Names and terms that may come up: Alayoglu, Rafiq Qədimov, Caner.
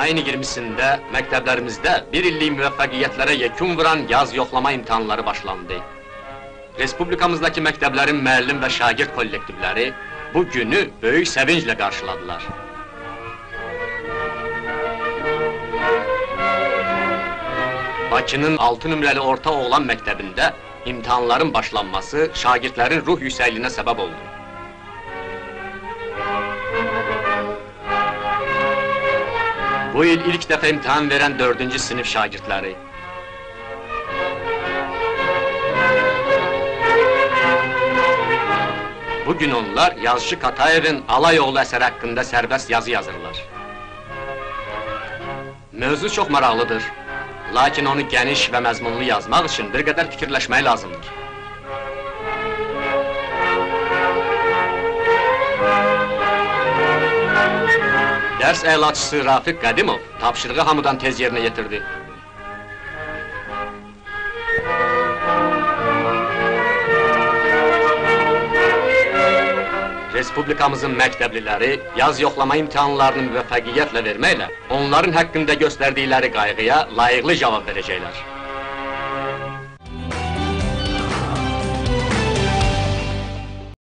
aynı 20'sinde mekteplerimizde bir illik muvaffakiyetlere yekun vuran yaz yoklama imtihanları başlandı. Respublikamızdaki mekteplerin müellim ve şagird kolektifleri bu günü büyük sevinçle karşıladılar. Bakı'nın 6 numaralı Orta Oğlan Mektebi'nde imtihanların başlanması şagirdlerin ruh yüksekliğine sebep oldu. Bu yıl ilk defa imtihan veren 4. sınıf şagirdleri, 'gün onlar yazıcı Katayev'in Alayoglu eseri hakkında serbest yazı yazırlar. Mövzu çok maraqlıdır. Lakin onu geniş ve məzmunlu yazmaq için bir qədər fikirləşmək lazımdır. Dərs əlaçısı Rafiq Qədimov tapşırığı hamıdan tez yerinə yetirdi. Respublikamızın mekteblileri, yaz yoklama imtihanlarını müveffakiyetle vermeyle, onların hakkında gösterdikleri kaygıya layıklı cevap verecekler.